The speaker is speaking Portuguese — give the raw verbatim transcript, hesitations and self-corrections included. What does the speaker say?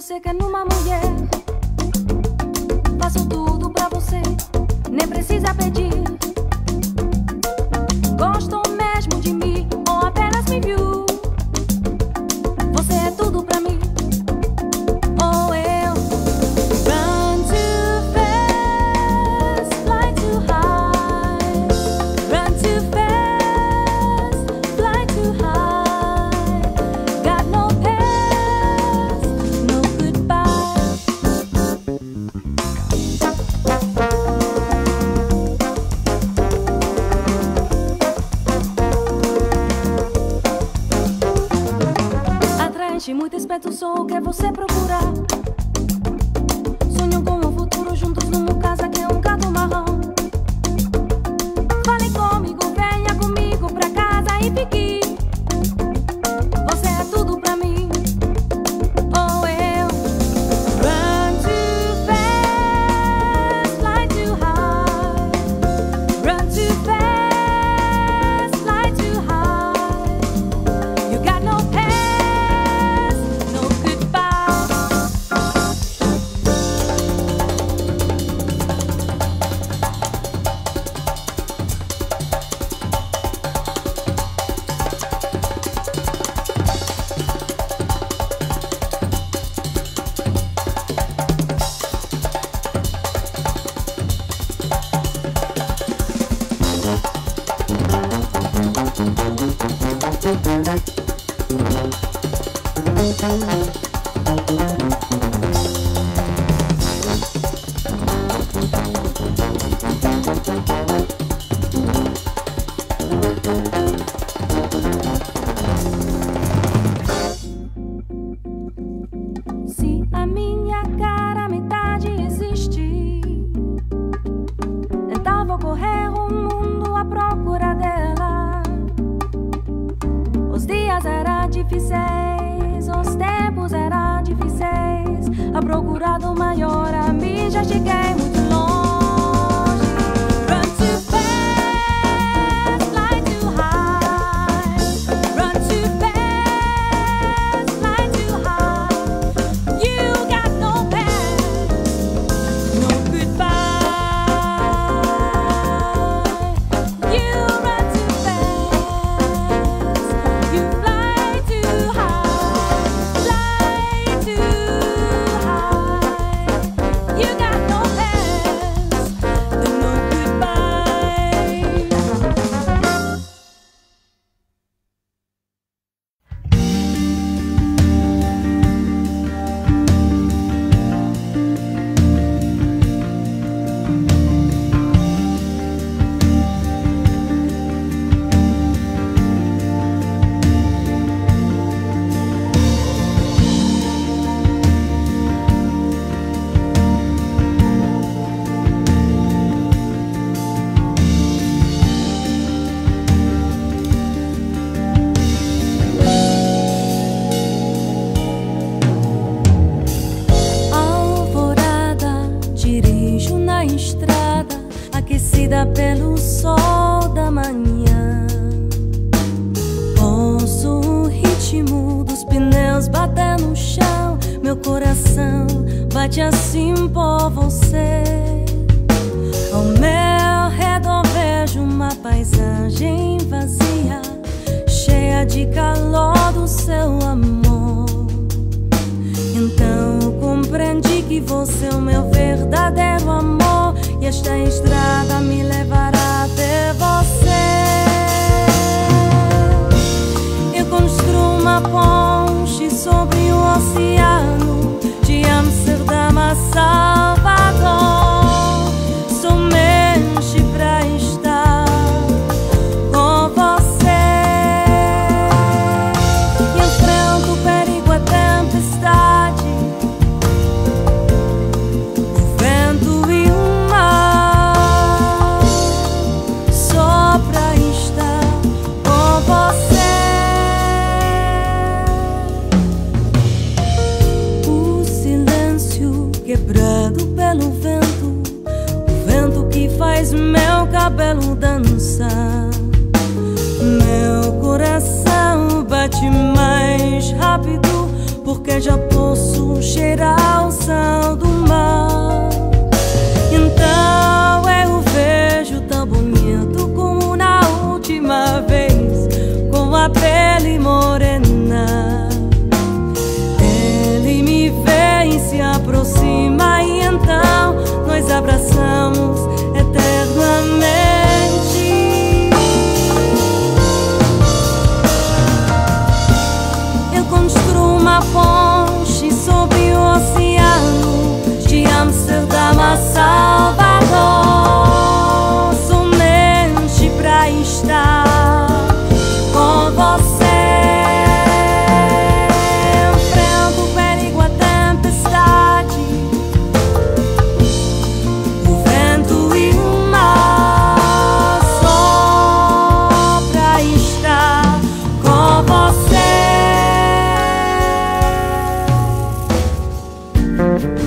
você quer numa mulher. Faço tudo pra você, nem precisa pedir. Gostam mesmo de mim ou apenas me viu? Você é tudo pra mim. Muito esperto sou o que você procurar. Sonham com um futuro juntos numa casa que é um gato marrom. Fale comigo, venha comigo pra casa e fique. Você é tudo pra mim. Oh, eu run too fast, fly too high. Run too fast, fly too high. You got no pain. Se a minha cara metade existe, então vou correr o mundo à procura dela. Os dias eram difíceis, os tempos eram difíceis. A procura do maior a mim já cheguei muito longe. Bate assim por você. Ao meu redor vejo uma paisagem vazia, cheia de calor do seu amor. Então compreendi que você é o meu verdadeiro amor, e esta estrada me levará até você. Eu construo uma ponte sobre o oceano de Amsterdã a Salvador, somente pra estar com você. E enfrento o perigo, a tempestade, o vento e o mar, só pra estar com você. Faz meu cabelo dançar, meu coração bate mais rápido, porque já posso chegar. cheira a unção do mal. Então eu o vejo tão bonito como na última vez, com a pele morena. Ele me vê e se aproxima, e então nós abraçamos eternamente. Ponte sobre o oceano de Amsterdã a salvar.